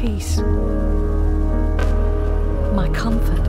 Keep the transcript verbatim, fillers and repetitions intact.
peace, my comfort.